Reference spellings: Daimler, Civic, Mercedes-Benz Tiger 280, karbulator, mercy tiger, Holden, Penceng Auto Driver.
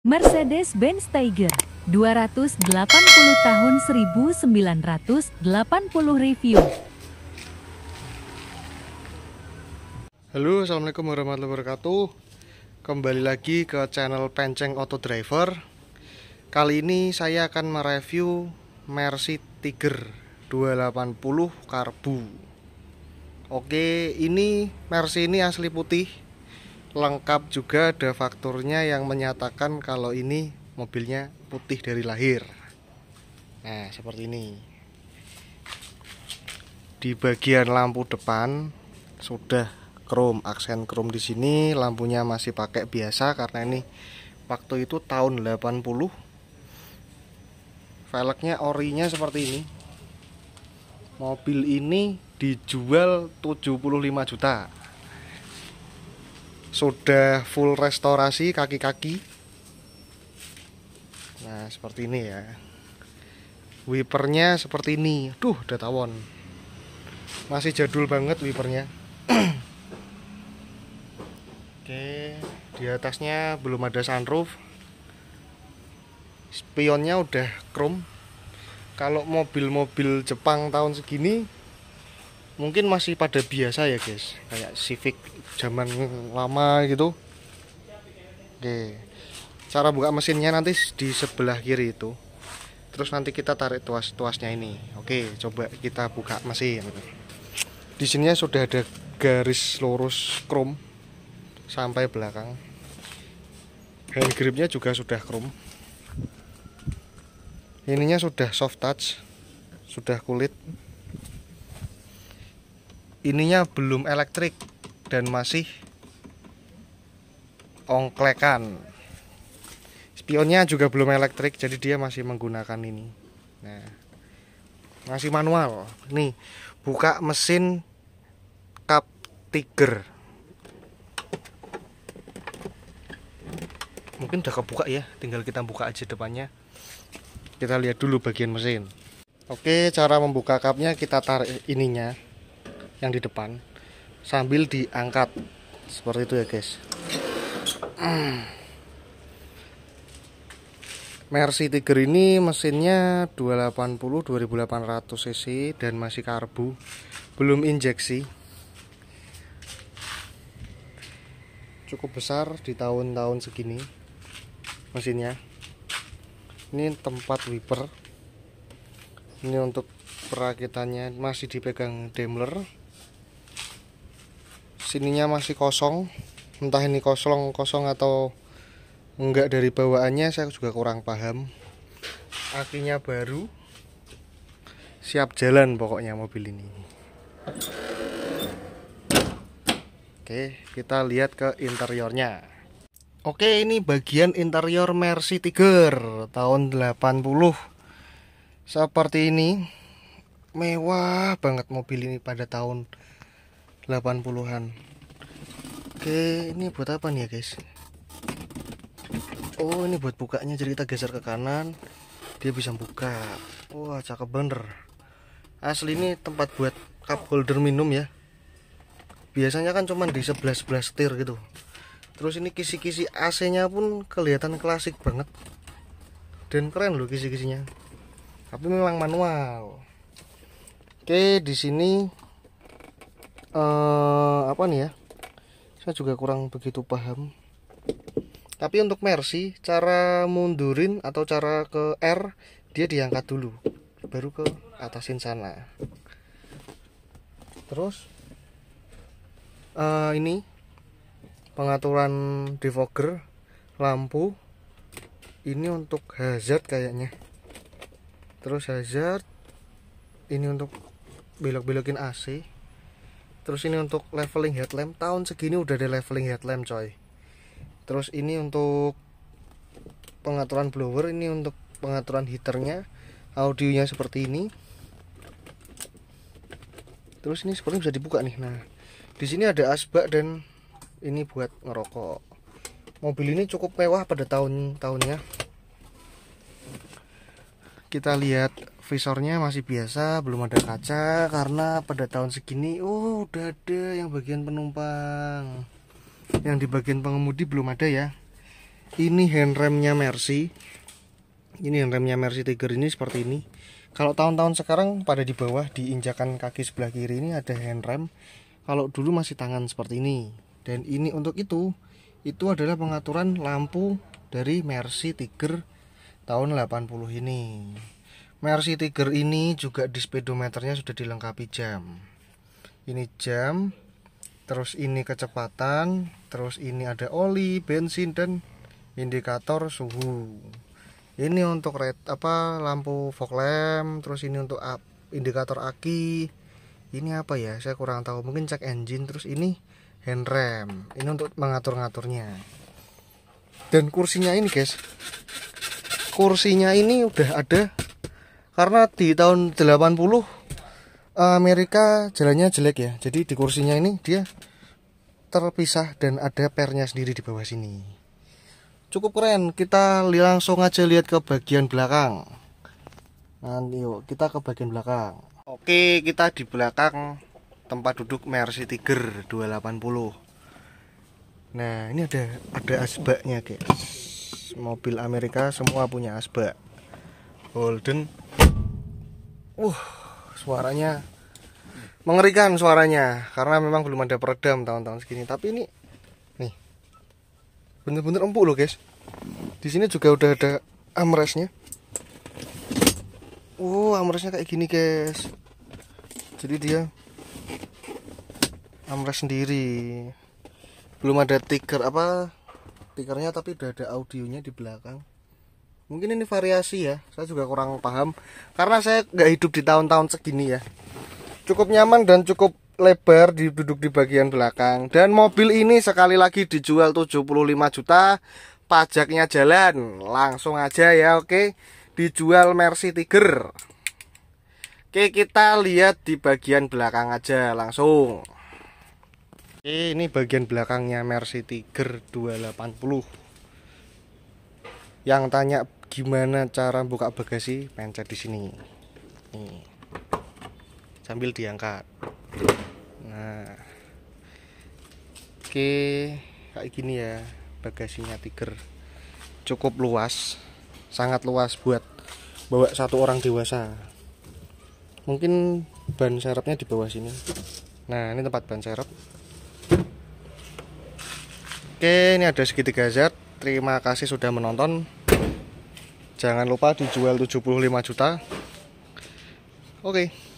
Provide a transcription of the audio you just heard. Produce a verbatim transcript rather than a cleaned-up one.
Mercedes-Benz Tiger dua ratus delapan puluh tahun seribu sembilan ratus delapan puluh review. Halo, assalamualaikum warahmatullahi wabarakatuh. Kembali lagi ke channel Penceng Auto Driver. Kali ini saya akan mereview Mercedes Tiger dua ratus delapan puluh karbu. Oke, ini Mercedes ini asli putih. Lengkap juga ada fakturnya yang menyatakan kalau ini mobilnya putih dari lahir. Nah, seperti ini. Di bagian lampu depan sudah krom, aksen krom di sini, lampunya masih pakai biasa karena ini waktu itu tahun delapan puluh. Velgnya orinya seperti ini. Mobil ini dijual tujuh puluh lima juta. Sudah full restorasi kaki-kaki. Nah, seperti ini ya. Wipernya seperti ini. Duh, udah tawon. Masih jadul banget wipernya. Oke, di atasnya belum ada sunroof. Spionnya udah chrome. Kalau mobil-mobil Jepang tahun segini mungkin masih pada biasa ya guys, kayak Civic zaman lama gitu. Oke, cara buka mesinnya nanti di sebelah kiri itu. Terus nanti kita tarik tuas-tuasnya ini. Oke, coba kita buka mesin. Di sini sudah ada garis lurus krom sampai belakang. Hand gripnya juga sudah krom. Ininya sudah soft touch, sudah kulit. Ininya belum elektrik dan masih ongklekan. Spionnya juga belum elektrik, jadi dia masih menggunakan ini. Nah, masih manual. Nih, buka mesin kap Tiger. Mungkin udah kebuka ya, tinggal kita buka aja depannya. Kita lihat dulu bagian mesin. Oke, cara membuka kapnya kita tarik ininya yang di depan sambil diangkat seperti itu ya guys. Mercedes Tiger ini mesinnya dua ratus delapan puluh dua ribu delapan ratus cc dan masih karbu, belum injeksi. Cukup besar di tahun-tahun segini mesinnya. Ini tempat wiper. Ini untuk perakitannya masih dipegang Daimler. Sininya masih kosong, entah ini kosong-kosong atau enggak dari bawaannya, saya juga kurang paham. Akinya baru, siap jalan pokoknya mobil ini. Oke, kita lihat ke interiornya. Oke, ini bagian interior Mercedes Tiger tahun delapan puluh. Seperti ini, mewah banget mobil ini pada tahun delapan puluhan. Oke, ini buat apa nih ya guys? Oh, ini buat bukanya, jadi kita geser ke kanan dia bisa buka. Wah, cakep bener. Asli ini tempat buat cup holder minum ya. Biasanya kan cuman di sebelah-sebelah setir gitu. Terus ini kisi-kisi A C nya pun kelihatan klasik banget. Dan keren loh kisi-kisinya. Tapi memang manual. Oke, di sini Uh, apa nih ya, saya juga kurang begitu paham. Tapi untuk Mercy, cara mundurin atau cara ke R, dia diangkat dulu, baru ke atasin sana. Terus uh, ini pengaturan defogger, lampu. Ini untuk hazard kayaknya. Terus hazard. Ini untuk belok-belokin A C. Terus ini untuk leveling headlamp, tahun segini udah ada leveling headlamp coy. Terus ini untuk pengaturan blower, ini untuk pengaturan heaternya. Audionya seperti ini. Terus ini sepertinya bisa dibuka nih. Nah, di sini ada asbak dan ini buat ngerokok. Mobil ini cukup mewah pada tahun-tahunnya. Kita lihat visornya masih biasa, belum ada kaca karena pada tahun segini oh udah ada yang bagian penumpang. Yang di bagian pengemudi belum ada ya. ini handremnya Mercy. Ini handremnya Mercy Tiger ini seperti ini. Kalau tahun-tahun sekarang pada di bawah di injakan kaki sebelah kiri ini ada handrem. Kalau dulu masih tangan seperti ini. Dan ini untuk itu, itu adalah pengaturan lampu dari Mercy Tiger tahun delapan puluh ini. Mercy Tiger ini juga di speedometernya sudah dilengkapi jam. Ini jam, terus ini kecepatan, terus ini ada oli, bensin, dan indikator suhu. Ini untuk red, apa lampu fog lamp, terus ini untuk up, indikator aki. Ini apa ya, saya kurang tahu, mungkin cek engine. Terus ini handrem, ini untuk mengatur-ngaturnya. Dan kursinya ini guys, kursinya ini udah ada. Karena di tahun delapan puluh Amerika jalannya jelek ya, jadi di kursinya ini dia terpisah dan ada pernya sendiri di bawah sini. Cukup keren, kita langsung aja lihat ke bagian belakang. Nanti yuk kita ke bagian belakang. Oke, kita di belakang tempat duduk Mercy Tiger dua delapan nol. Nah, ini ada ada asbaknya guys. Mobil Amerika semua punya asbak. Holden. Uh, suaranya mengerikan suaranya, karena memang belum ada peredam tahun-tahun segini. Tapi ini nih bener-bener empuk loh guys. Di sini juga udah ada armrestnya. Uh, armrestnya kayak gini guys. Jadi dia armrest sendiri. Belum ada tiker apa tikernya, tapi udah ada audionya di belakang. Mungkin ini variasi ya, saya juga kurang paham karena saya nggak hidup di tahun-tahun segini ya. Cukup nyaman dan cukup lebar duduk di bagian belakang. Dan mobil ini sekali lagi dijual tujuh puluh lima juta, pajaknya jalan. Langsung aja ya, oke. Dijual Mercy Tiger. Oke, kita lihat di bagian belakang aja langsung. Oke, ini bagian belakangnya Mercy Tiger dua delapan nol. Yang tanya gimana cara buka bagasi, pencet di sini. Nih. Sambil diangkat. Nah. Oke, kayak gini ya bagasinya Tiger. Cukup luas. Sangat luas buat bawa satu orang dewasa. Mungkin ban serepnya di bawah sini. Nah, ini tempat ban serep. Oke, ini ada segitiga Z. Terima kasih sudah menonton. Jangan lupa dijual tujuh puluh lima juta. Oke.